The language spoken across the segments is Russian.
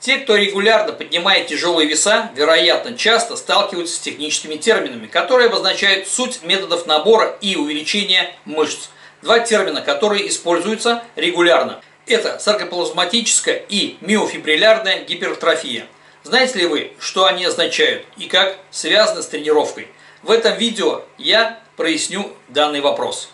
Те, кто регулярно поднимает тяжелые веса, вероятно, часто сталкиваются с техническими терминами, которые обозначают суть методов набора и увеличения мышц. Два термина, которые используются регулярно. Это саркоплазматическая и миофибриллярная гипертрофия. Знаете ли вы, что они означают и как связаны с тренировкой? В этом видео я проясню данный вопрос.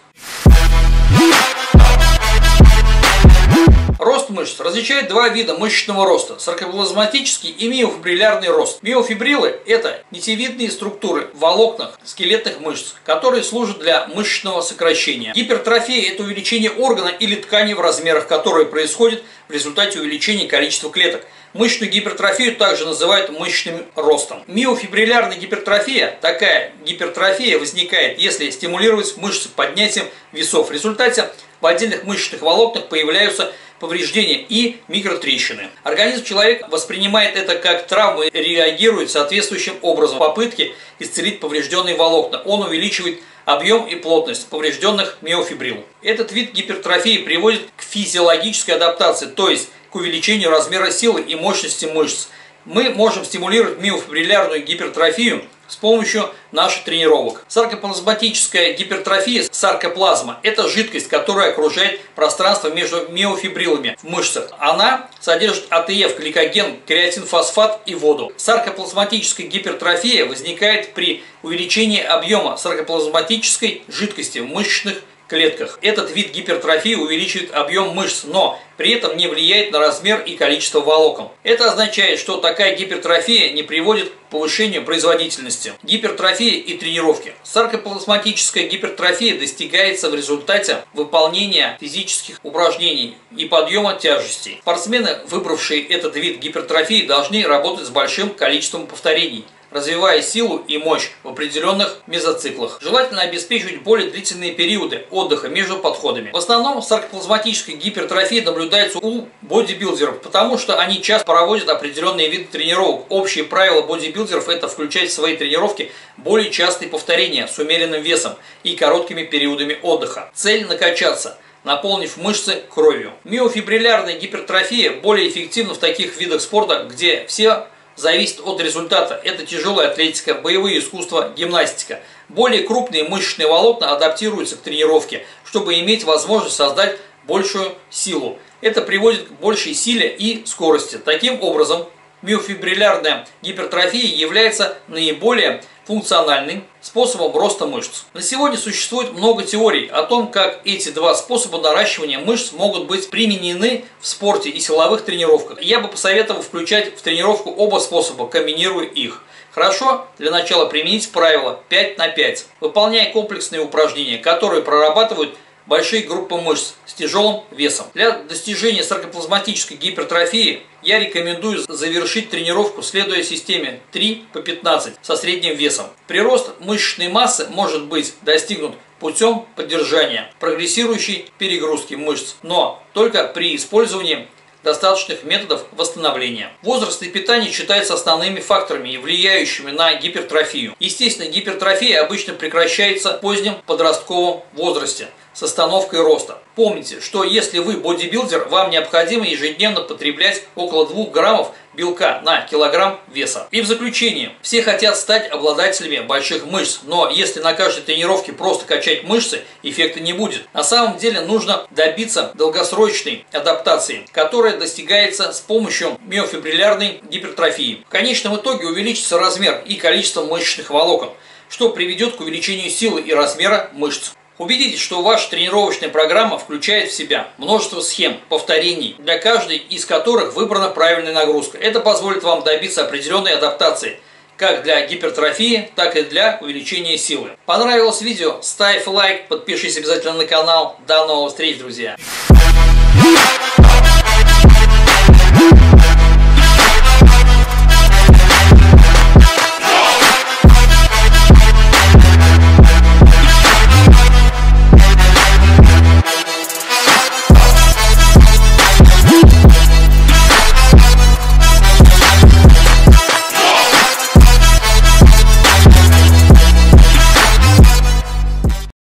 Рост мышц различает два вида мышечного роста – саркоплазматический и миофибриллярный рост. Миофибрилы – это нитевидные структуры в волокнах скелетных мышц, которые служат для мышечного сокращения. Гипертрофия – это увеличение органа или ткани в размерах, которые происходит в результате увеличения количества клеток. Мышечную гипертрофию также называют мышечным ростом. Миофибриллярная гипертрофия – такая гипертрофия возникает, если стимулировать мышцы поднятием весов. В результате в отдельных мышечных волокнах появляются повреждения и микротрещины. Организм человека воспринимает это как травму и реагирует соответствующим образом. Попытки исцелить поврежденные волокна. Он увеличивает объем и плотность поврежденных миофибрил. Этот вид гипертрофии приводит к физиологической адаптации, то есть к увеличению размера силы и мощности мышц. Мы можем стимулировать миофибриллярную гипертрофию с помощью наших тренировок. Саркоплазматическая гипертрофия, саркоплазма, это жидкость, которая окружает пространство между миофибрилами в мышцах. Она содержит АТФ, гликоген, креатинфосфат и воду. Саркоплазматическая гипертрофия возникает при увеличении объема саркоплазматической жидкости в мышечных клетках. Этот вид гипертрофии увеличивает объем мышц, но при этом не влияет на размер и количество волокон. Это означает, что такая гипертрофия не приводит к повышению производительности. Гипертрофия и тренировки. Саркоплазматическая гипертрофия достигается в результате выполнения физических упражнений и подъема тяжестей. Спортсмены, выбравшие этот вид гипертрофии, должны работать с большим количеством повторений, развивая силу и мощь в определенных мезоциклах. Желательно обеспечивать более длительные периоды отдыха между подходами. В основном саркоплазматическая гипертрофия наблюдается у бодибилдеров, потому что они часто проводят определенные виды тренировок. Общие правила бодибилдеров – это включать в свои тренировки более частые повторения с умеренным весом и короткими периодами отдыха. Цель – накачаться, наполнив мышцы кровью. Миофибриллярная гипертрофия более эффективна в таких видах спорта, где все зависит от результата. Это тяжелая атлетика, боевые искусства, гимнастика. Более крупные мышечные волокна адаптируются к тренировке, чтобы иметь возможность создать большую силу. Это приводит к большей силе и скорости. Таким образом, миофибриллярная гипертрофия является наиболее функциональным способом роста мышц. На сегодня существует много теорий о том, как эти два способа наращивания мышц могут быть применены в спорте и силовых тренировках. Я бы посоветовал включать в тренировку оба способа, комбинируя их. Хорошо для начала применить правило 5 на 5, выполняя комплексные упражнения, которые прорабатывают большие группы мышц с тяжелым весом. Для достижения саркоплазматической гипертрофии я рекомендую завершить тренировку, следуя системе 3 по 15 со средним весом. Прирост мышечной массы может быть достигнут путем поддержания прогрессирующей перегрузки мышц, но только при использовании достаточных методов восстановления. Возраст и питание считаются основными факторами, влияющими на гипертрофию. Естественно, гипертрофия обычно прекращается в позднем подростковом возрасте с остановкой роста. Помните, что если вы бодибилдер, вам необходимо ежедневно потреблять около 2 граммов белка на килограмм веса. И в заключение, все хотят стать обладателями больших мышц, но если на каждой тренировке просто качать мышцы, эффекта не будет. На самом деле нужно добиться долгосрочной адаптации, которая достигается с помощью миофибриллярной гипертрофии. В конечном итоге увеличится размер и количество мышечных волокон, что приведет к увеличению силы и размера мышц. Убедитесь, что ваша тренировочная программа включает в себя множество схем, повторений, для каждой из которых выбрана правильная нагрузка. Это позволит вам добиться определенной адаптации, как для гипертрофии, так и для увеличения силы. Понравилось видео? Ставь лайк, подпишись обязательно на канал. До новых встреч, друзья!